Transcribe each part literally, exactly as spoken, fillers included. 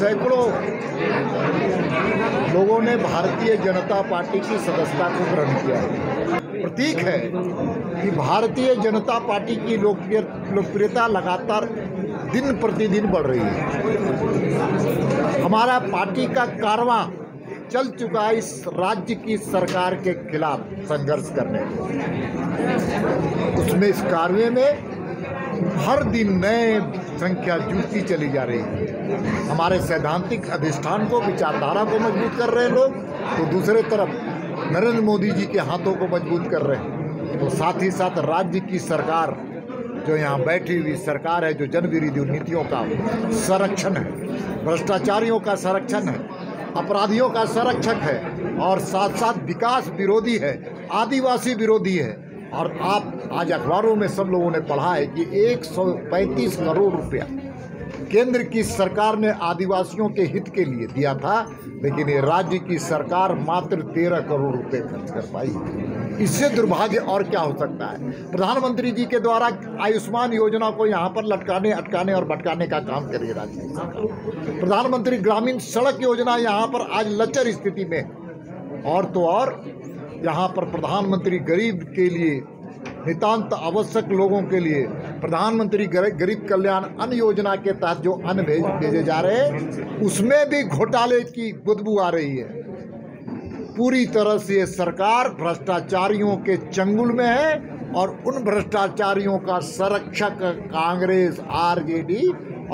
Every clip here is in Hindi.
सैकड़ों लोगों ने भारतीय जनता पार्टी की सदस्यता को ग्रहण किया है। प्रतीक है कि भारतीय जनता पार्टी की लोकप्रियता लगातार दिन प्रतिदिन बढ़ रही है। हमारा पार्टी का कारवां चल चुका है इस राज्य की सरकार के खिलाफ संघर्ष करने को। उसमें इस कार्य में हर दिन नए संख्या जुड़ती चली जा रही है। हमारे सैद्धांतिक अधिष्ठान को, विचारधारा को मजबूत कर रहे हैं लोग, तो दूसरे तरफ नरेंद्र मोदी जी के हाथों को मजबूत कर रहे हैं। तो साथ ही साथ राज्य की सरकार जो यहाँ बैठी हुई सरकार है, जो जन विरोधी नीतियों का संरक्षण है, भ्रष्टाचारियों का संरक्षण है, अपराधियों का संरक्षक है और साथ साथ विकास विरोधी है, आदिवासी विरोधी है। और आप आज अखबारों में सब लोगों ने पढ़ा है कि एक सौ पैंतीस करोड़ रुपया केंद्र की सरकार ने आदिवासियों के हित के लिए दिया था, लेकिन ये राज्य की सरकार मात्र तेरह करोड़ रुपए खर्च कर पाई। इससे दुर्भाग्य और क्या हो सकता है। प्रधानमंत्री जी के द्वारा आयुष्मान योजना को यहाँ पर लटकाने, अटकाने और भटकाने का काम करिए राज्य की सरकार। प्रधानमंत्री ग्रामीण सड़क योजना यहाँ पर आज लचर स्थिति में है। और तो और यहाँ पर प्रधानमंत्री गरीब के लिए, नितांत आवश्यक लोगों के लिए प्रधानमंत्री गरीब कल्याण अन्न योजना के तहत जो अन्न भेज भेजे जा रहे हैं, उसमें भी घोटाले की बदबू आ रही है। पूरी तरह से ये सरकार भ्रष्टाचारियों के चंगुल में है और उन भ्रष्टाचारियों का संरक्षक कांग्रेस, आरजेडी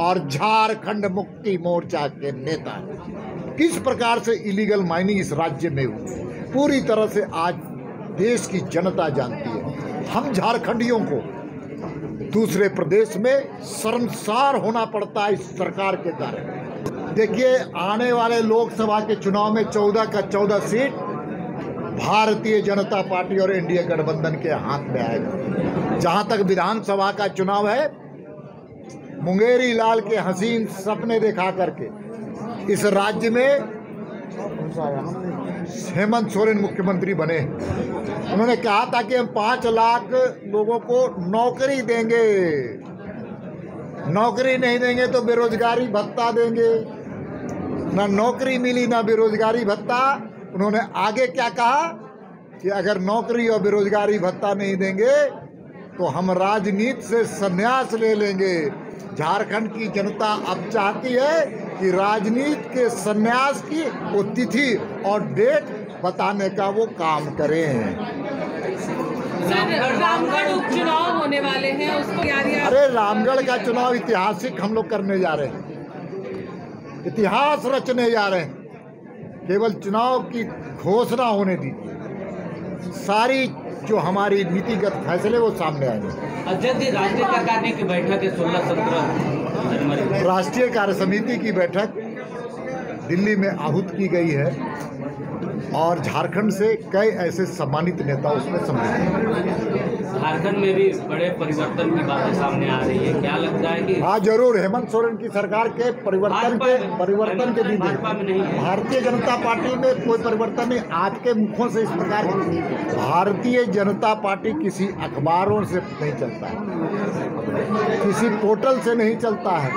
और झारखंड मुक्ति मोर्चा के नेता है। किस प्रकार से इलीगल माइनिंग इस राज्य में हुई, पूरी तरह से आज देश की जनता जानती है। हम झारखंडियों को दूसरे प्रदेश में शर्मसार होना पड़ता है इस सरकार के कारण। देखिए, आने वाले लोकसभा के चुनाव में चौदह का चौदह सीट भारतीय जनता पार्टी और एनडीए गठबंधन के हाथ में आएगा। जहाँ तक विधानसभा का चुनाव है, मुंगेरी लाल के हसीन सपने दिखा करके इस राज्य में हेमंत सोरेन मुख्यमंत्री बने। उन्होंने कहा था कि हम पाँच लाख लोगों को नौकरी देंगे, नौकरी नहीं देंगे तो बेरोजगारी भत्ता देंगे। ना नौकरी मिली ना बेरोजगारी भत्ता। उन्होंने आगे क्या कहा कि अगर नौकरी और बेरोजगारी भत्ता नहीं देंगे तो हम राजनीति से संन्यास ले लेंगे। झारखंड की जनता अब चाहती है कि राजनीति के संन्यास की वो तिथि और डेट बताने का वो काम करें। रामगढ़ उपचुनाव होने वाले हैं, उसको तैयारियां। अरे रामगढ़ का चुनाव ऐतिहासिक हम लोग करने जा रहे हैं, इतिहास रचने जा रहे हैं। केवल चुनाव की घोषणा होने दीजिए, सारी जो हमारी नीतिगत फैसले वो सामने आएंगे। अध्यक्ष जी, राष्ट्रीय कार्यकारिणी की बैठक है सोलह सत्रह जनवरी। राष्ट्रीय कार्य समिति की बैठक दिल्ली में आहूत की गई है और झारखंड से कई ऐसे सम्मानित नेता उसमें सम्मिलित हैं। झारखंड में भी बड़े परिवर्तन की बातें सामने आ रही है, क्या लगता है कि? हाँ जरूर, हेमंत सोरेन की सरकार के परिवर्तन के परिवर्तन के भी भारतीय जनता पार्टी में कोई परिवर्तन नहीं। आपके मुखों से इस प्रकार भारतीय जनता पार्टी किसी अखबारों से नहीं चलता है, किसी पोर्टल से नहीं चलता है,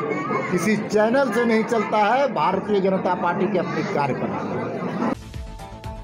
किसी चैनल से नहीं चलता है। भारतीय जनता पार्टी के अपने कार्यकर्ता